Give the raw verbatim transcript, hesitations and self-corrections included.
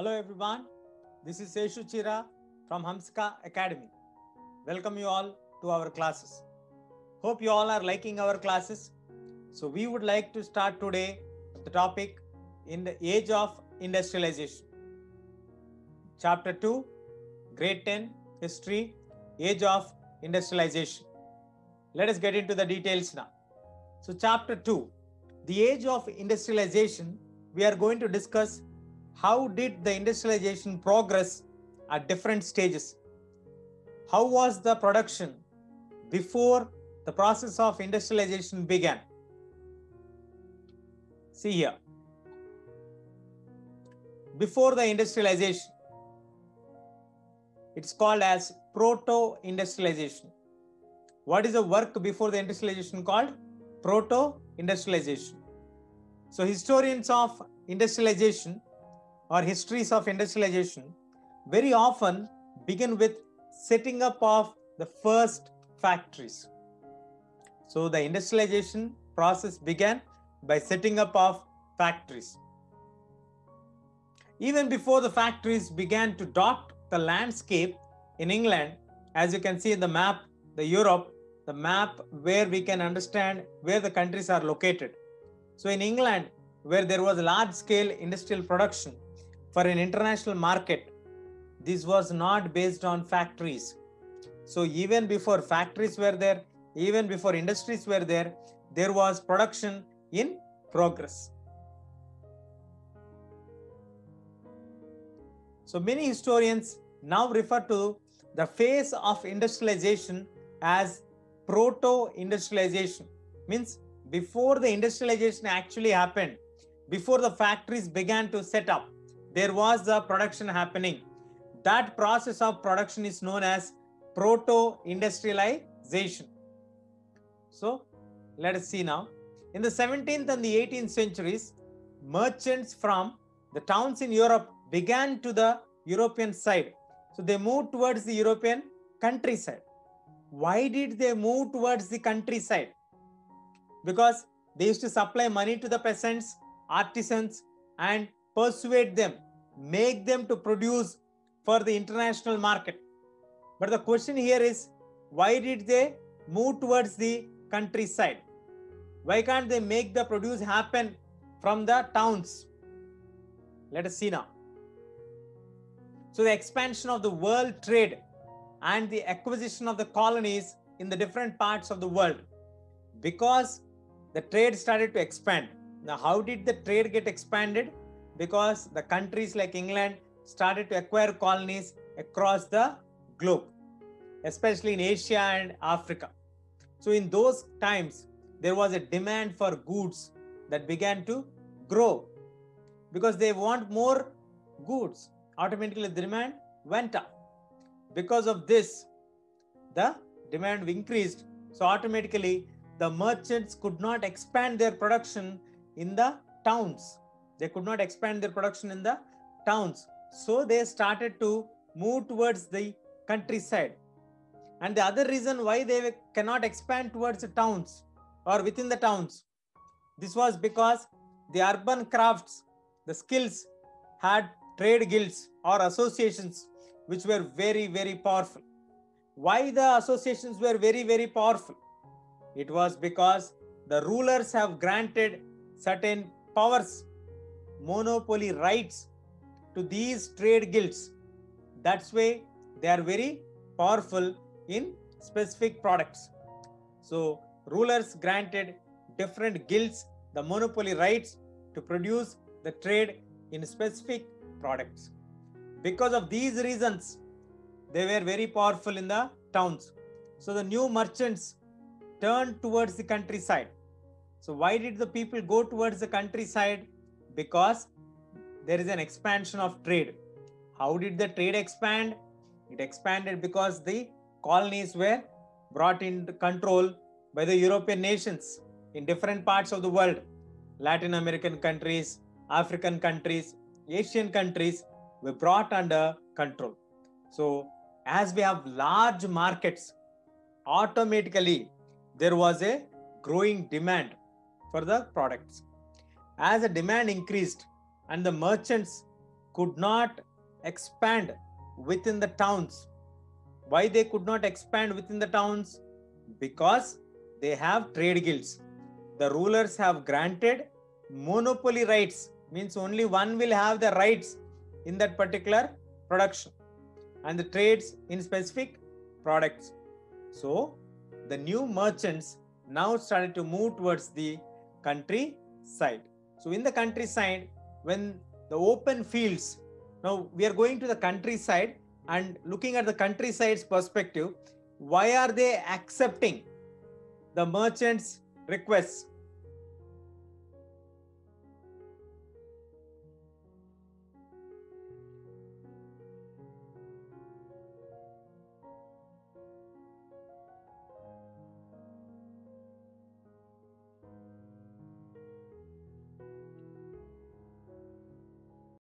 Hello everyone, this is Seshu Cheera from Humska Academy. Welcome you all to our classes. Hope you all are liking our classes. So we would like to start today the topic in the age of industrialization. Chapter two, Grade ten, History, Age of Industrialization. Let us get into the details now. So Chapter two, the age of industrialization, we are going to discuss how did the industrialization progress at different stages? How was the production before the process of industrialization began? See here. Before the industrialization, it's called as proto-industrialization. What is the work before the industrialization called? Proto-industrialization. So historians of industrialization or histories of industrialization very often begin with setting up of the first factories. So the industrialization process began by setting up of factories. Even before the factories began to dot the landscape in England, as you can see in the map, the Europe, the map where we can understand where the countries are located. So in England, where there was large scale industrial production, for an international market, this was not based on factories. So even before factories were there, even before industries were there, there was production in progress. So many historians now refer to the phase of industrialization as proto-industrialization. Means before the industrialization actually happened, before the factories began to set up, there was the production happening. That process of production is known as proto-industrialization. So let us see now. In the seventeenth and the eighteenth centuries, merchants from the towns in Europe began to the European side. So they moved towards the European countryside. Why did they move towards the countryside? Because they used to supply money to the peasants, artisans, and persuade them, make them to produce for the international market. But the question here is, why did they move towards the countryside? Why can't they make the produce happen from the towns? Let us see now. So the expansion of the world trade and the acquisition of the colonies in the different parts of the world, because the trade started to expand. Now, how did the trade get expanded? Because the countries like England started to acquire colonies across the globe, especially in Asia and Africa. So in those times, there was a demand for goods that began to grow because they want more goods. Automatically, the demand went up. Because of this, the demand increased. So automatically, the merchants could not expand their production in the towns. They could not expand their production in the towns. So they started to move towards the countryside. And the other reason why they cannot expand towards the towns or within the towns, this was because the urban crafts, the skills had trade guilds or associations which were very, very powerful. Why the associations were very, very powerful? It was because the rulers have granted certain powers, monopoly rights to these trade guilds. That's why they are very powerful in specific products. So rulers granted different guilds the monopoly rights to produce the trade in specific products. Because of these reasons, they were very powerful in the towns. So the new merchants turned towards the countryside. So why did the people go towards the countryside? Because there is an expansion of trade. How did the trade expand? It expanded because the colonies were brought into control by the European nations in different parts of the world. Latin American countries, African countries, Asian countries were brought under control. So as we have large markets, automatically there was a growing demand for the products. As the demand increased and the merchants could not expand within the towns. Why they could not expand within the towns? Because they have trade guilds. The rulers have granted monopoly rights, means only one will have the rights in that particular production and the trades in specific products. So the new merchants now started to move towards the countryside. So in the countryside, when the open fields, now we are going to the countryside and looking at the countryside's perspective, why are they accepting the merchants' requests?